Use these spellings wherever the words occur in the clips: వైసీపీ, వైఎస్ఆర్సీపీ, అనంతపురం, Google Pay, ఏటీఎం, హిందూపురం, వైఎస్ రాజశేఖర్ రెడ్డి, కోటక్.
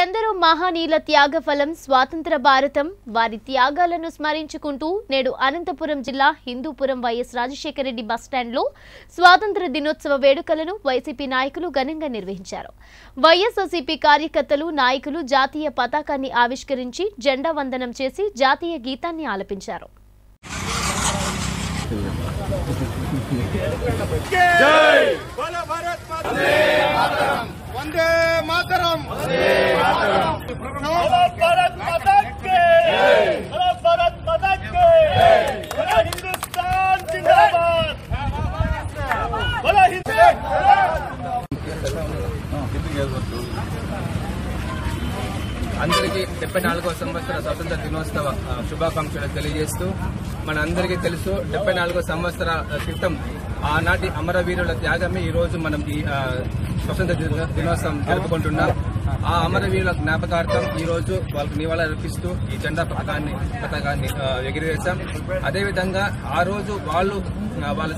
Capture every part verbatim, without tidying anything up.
ఎందరో మహానీల త్యాగఫలం స్వాతంత్ర భారతం వారి త్యాగాలను స్మరించుకుంటూ నేడు అనంతపురం జిల్లా హిందూపురం వైఎస్ రాజశేఖర్ రెడ్డి బస్ స్టాండ్లో స్వాతంత్ర దినోత్సవ వేడుకలను వైసీపీ నాయకులు ఘనంగా నిర్వహించారు। వైఎస్ఆర్సీపీ కార్యకర్తలు నాయకులు జాతీయ పతాకాన్ని ఆవిష్కరించి జెండా వందనం చేసి జాతీయ గీతాన్ని ఆలపించారు। అందరికీ డెబ్బై నాలుగో సంవత్సర స్వాతంత్ర దినోత్సవ శుభాకాంక్షలు తెలియజేస్తూ మన అందరికీ తెలుసు డెబ్బై నాలుగో సంవత్సర క్రితం ఆనాటి అమరవీరుల త్యాగమే ఈ రోజు మనం ఈ స్వతంత్ర దినోత్సవం జరుపుకుంటున్నాం। ఆ అమరవీరుల జ్ఞాపకార్థం ఈ రోజు వాళ్ళకి నివాళులర్పిస్తూ ఈ జెండా పతాకాన్ని పతాకాన్ని ఎగిరివేశాం। అదేవిధంగా ఆ రోజు వాళ్ళు వాళ్ళ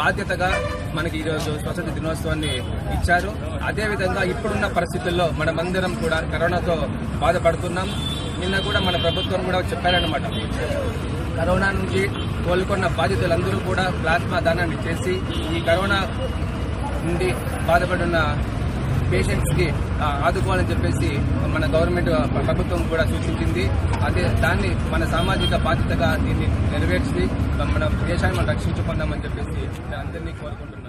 బాధ్యతగా మనకి ఈరోజు స్వతంత్ర దినోత్సవాన్ని ఇచ్చారు। అదేవిధంగా ఇప్పుడున్న పరిస్థితుల్లో మనమందరం కూడా కరోనాతో బాధపడుతున్నాం। నిన్న కూడా మన ప్రభుత్వం కూడా చెప్పారన్నమాట, కరోనా నుంచి కోలుకున్న బాధితులందరూ కూడా ప్లాస్మా దానాన్ని చేసి ఈ కరోనా నుండి బాధపడుతున్న పేషెంట్స్కి ఆదుకోవాలని చెప్పేసి మన గవర్నమెంట్ ప్రభుత్వం కూడా సూచించింది। అదే దాన్ని మన సామాజిక బాధ్యతగా దీన్ని నెరవేర్చి మన దేశాన్ని మనం రక్షించుకుందామని చెప్పేసి అందరినీ కోరుకుంటున్నాం।